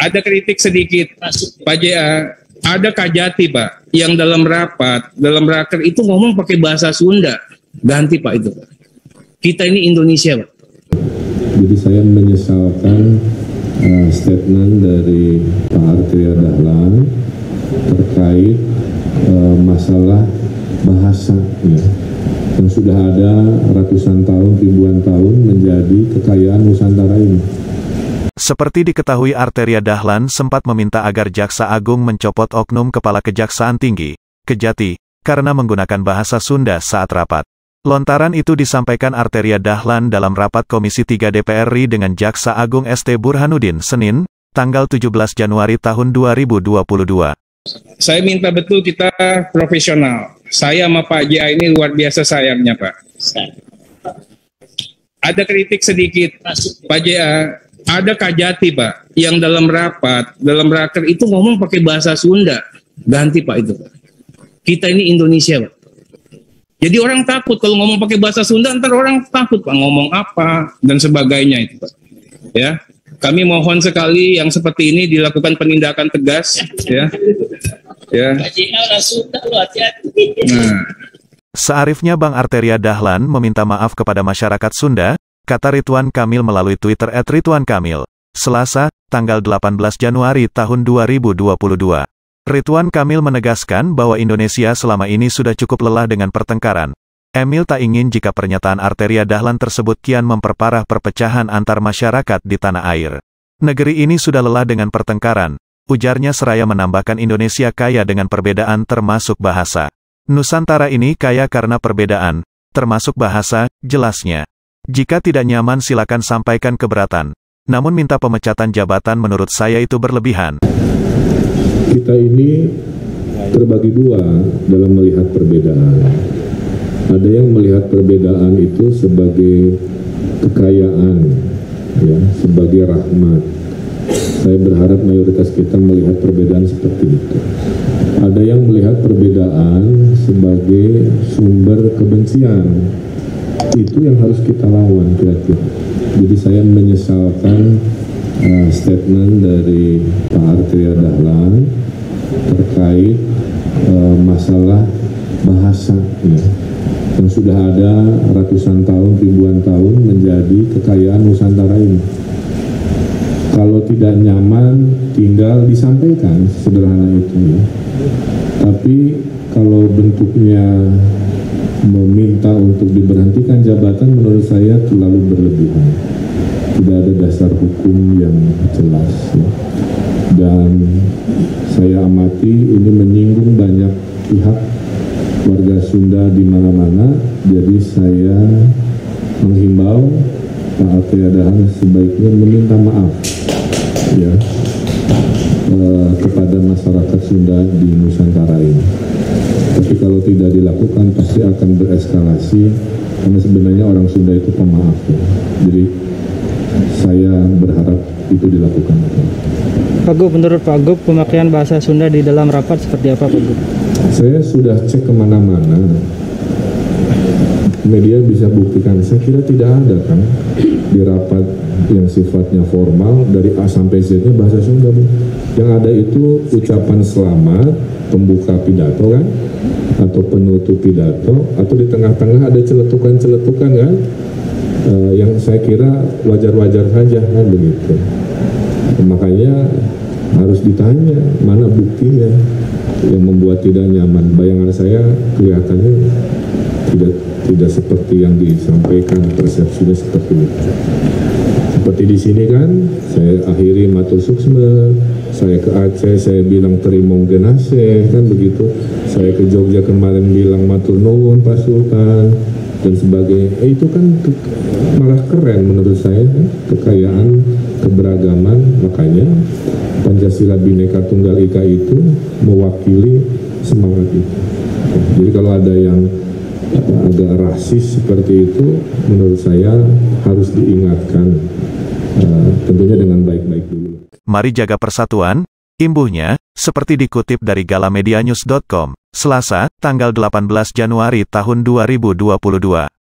Ada kritik sedikit, Pak JA, ada Kajati Pak, yang dalam rapat, dalam raker itu ngomong pakai bahasa Sunda, ganti Pak itu Pak. Kita ini Indonesia Pak. Jadi saya menyesalkan statement dari Pak Arteria Dahlan terkait masalah bahasa ya, yang sudah ada ratusan tahun, ribuan tahun menjadi kekayaan Nusantara ini. Seperti diketahui, Arteria Dahlan sempat meminta agar Jaksa Agung mencopot oknum Kepala Kejaksaan Tinggi, Kejati, karena menggunakan bahasa Sunda saat rapat. Lontaran itu disampaikan Arteria Dahlan dalam rapat Komisi 3 DPR RI dengan Jaksa Agung ST Burhanuddin, Senin, tanggal 17 Januari tahun 2022. Saya minta betul kita profesional. Saya sama Pak JA ini luar biasa sayangnya, Pak. Ada kritik sedikit, Pak JA. Ada Kajati Pak, yang dalam rapat, dalam raker itu ngomong pakai bahasa Sunda, ganti Pak itu Pak. Kita ini Indonesia Pak. Jadi orang takut kalau ngomong pakai bahasa Sunda, ntar orang takut Pak ngomong apa dan sebagainya itu Pak. Ya, kami mohon sekali yang seperti ini dilakukan penindakan tegas. Ya, ya. Nah. Searifnya Bang Arteria Dahlan meminta maaf kepada masyarakat Sunda, kata Ridwan Kamil melalui Twitter @RidwanKamil, Selasa, tanggal 18 Januari tahun 2022. Ridwan Kamil menegaskan bahwa Indonesia selama ini sudah cukup lelah dengan pertengkaran. Emil tak ingin jika pernyataan Arteria Dahlan tersebut kian memperparah perpecahan antar masyarakat di tanah air. Negeri ini sudah lelah dengan pertengkaran, ujarnya seraya menambahkan Indonesia kaya dengan perbedaan termasuk bahasa. Nusantara ini kaya karena perbedaan, termasuk bahasa, jelasnya. Jika tidak nyaman silakan sampaikan keberatan. Namun minta pemecatan jabatan menurut saya itu berlebihan. Kita ini terbagi dua dalam melihat perbedaan. Ada yang melihat perbedaan itu sebagai kekayaan, ya, sebagai rahmat. Saya berharap mayoritas kita melihat perbedaan seperti itu. Ada yang melihat perbedaan sebagai sumber kebencian. Itu yang harus kita lawan kira-kira. Jadi saya menyesalkan statement dari Pak Arteria Dahlan terkait masalah bahasa ya, yang sudah ada ratusan tahun, ribuan tahun menjadi kekayaan Nusantara ini. Kalau tidak nyaman tinggal disampaikan, sederhana itu ya. Tapi kalau bentuknya meminta untuk diberhentikan jabatan menurut saya terlalu berlebihan, tidak ada dasar hukum yang jelas ya. Dan saya amati ini menyinggung banyak pihak warga Sunda di mana-mana, jadi saya menghimbau Pak Arteria Dahlan sebaiknya meminta maaf ya, kepada masyarakat Sunda di Nusantara ini. Tapi kalau tidak dilakukan pasti akan bereskalasi, karena sebenarnya orang Sunda itu pemaaf ya. Jadi saya berharap itu dilakukan. Pak Gub, menurut Pak Gub pemakaian bahasa Sunda di dalam rapat seperti apa Pak Gub? Saya sudah cek kemana-mana, media bisa buktikan, saya kira tidak ada kan di rapat yang sifatnya formal dari A sampai Z-nya bahasa Sunda. Yang ada itu ucapan selamat, pembuka pidato kan, atau penutup pidato, atau di tengah-tengah ada celetukan-celetukan kan, yang saya kira wajar-wajar saja kan begitu. Makanya harus ditanya mana buktinya yang membuat tidak nyaman. Bayangan saya kelihatannya tidak seperti yang disampaikan, persepsinya seperti itu. Seperti di sini kan, saya akhiri matur suksma, saya ke Aceh, saya bilang terima genase, kan begitu. Saya ke Jogja kemarin bilang matur nuwun Pak Sultan, dan sebagainya. Itu kan malah keren menurut saya, kan? Kekayaan, keberagaman, makanya Pancasila Bineka Tunggal Ika itu mewakili semangat itu. Jadi kalau ada yang agak rasis seperti itu, menurut saya harus diingatkan, tentunya dengan baik-baik dulu. Mari jaga persatuan, imbuhnya, seperti dikutip dari galamedianews.com, Selasa, tanggal 18 Januari tahun 2022.